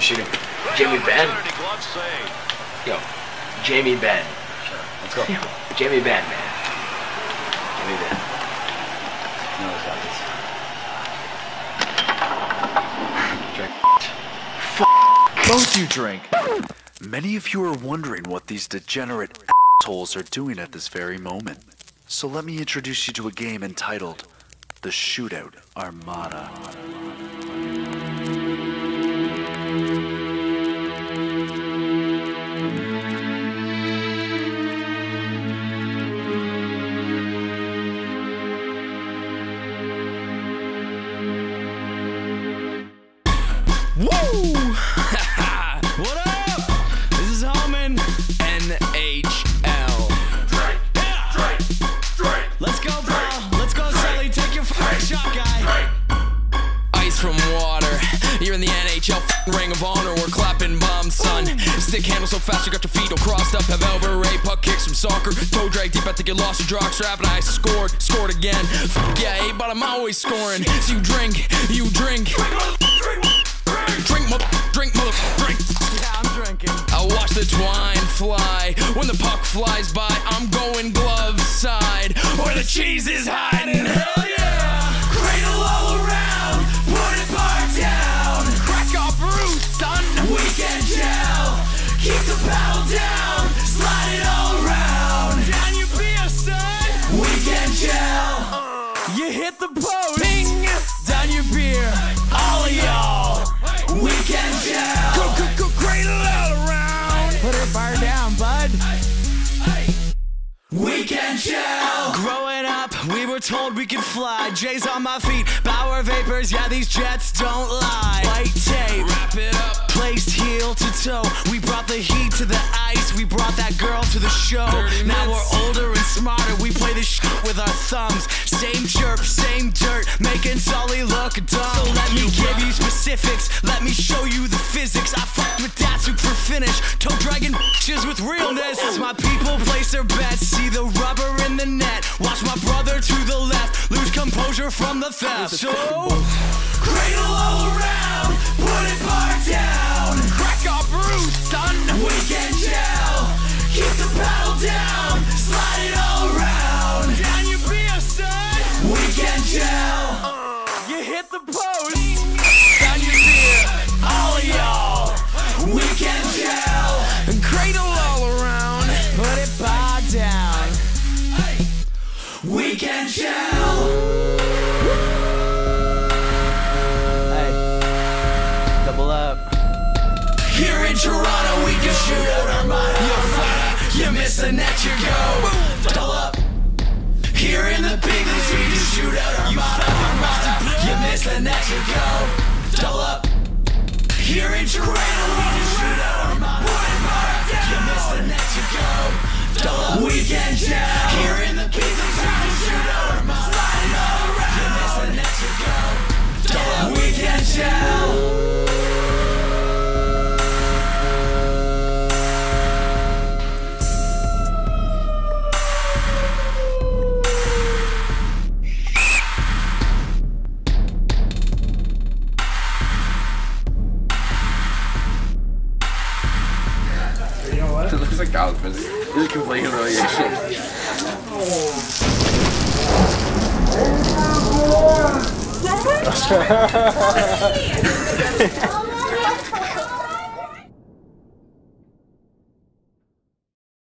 for shooting. Jamie Benn. Yo, Jamie Benn. Sure, let's go. Yo, Jamie Benn, man. Jamie Benn. No, it's not this. Drink. F***. Don't you drink. Many of you are wondering what these degenerate assholes are doing at this very moment. So let me introduce you to a game entitled The Shootout Armada. Woo! What up? This is Hoeman, NHL. Drake, yeah. Drake, Drake, let's go, bro. Let's go, Sully. Take your fucking shot, guy. Drake. Ice from water. You're in the NHL ring of honor. We're clapping bombs, son. Ooh. Stick handle so fast you got your feet all crossed up. Have elbow-ray puck kicks from soccer. Toe drag deep, I think you lost your jock strap. And I scored again. Fuck yeah, but I'm always scoring. So you drink, you drink. Drink. Yeah, I'm drinking. I watch the twine fly. When the puck flies by, I'm going glove side. Where the cheese is hiding. Hell yeah! Cradle all around. Put it bar down. Crack our brew, son. Weekend gel. Keep the paddle down. Slide it all around. Down your beer, son. Weekend gel. You hit the post. Ping. Down your beer. All of y'all. Weekend gel. Go, cradle all around. Put it bar down, bud. Weekend gel. Growing up, we were told we could fly. J's on my feet, power vapors. Yeah, these jets don't lie. White tape, wrap it up. Placed heel to toe. We brought the heat to the ice. We brought that girl to the show. Now we're older and smarter. We play this shit with our thumbs. Same chirp, same dirt, making Sully look dumb. So let me give you specifics. Let me show you the physics. I fucked with Datsuk for finish. Toe dragging bitches with realness. My people place their bets. See the rubber in the net. Watch my brother to the left. Lose composure from the theft. So cradle all around. Put it bar down. Crack our brew, son. Weekend gel. Keep the paddle down. Slide it all around. Down your beer, son. Weekend gel. You hit the post. Down your beer. All of y'all. Weekend gel. And cradle all around. Put it bar down. Weekend gel. Here in Toronto, we can shoot out our mind. You're flat, you miss the net, you go. Double up. Here in the big leagues, we can shoot out our mind. You miss the net, you go. Double up. Here in Toronto, we can shoot out our mind. You miss the net, you go. Double up. Weekend jam. Here in the big leagues, we can shoot out our mind. You miss the net, you go. Double up. Weekend jam. This is complete humiliation. Oh.